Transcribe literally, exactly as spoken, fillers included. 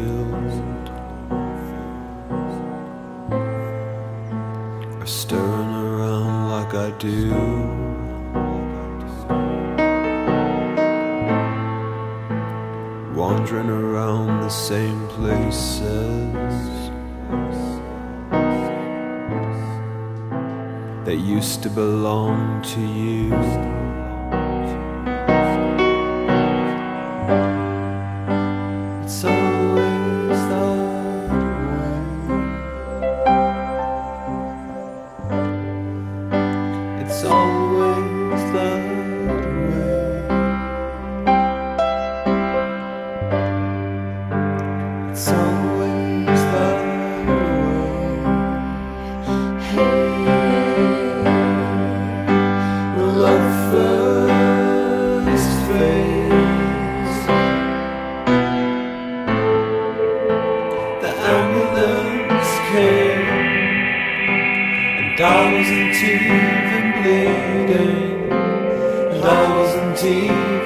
field, or stirring around like I do. Wandering around the same places that used to belong to you. It's always that way. It's always that way. Hey, the love first phase, the ambulance came, and I wasn't even bleeding, and I wasn't even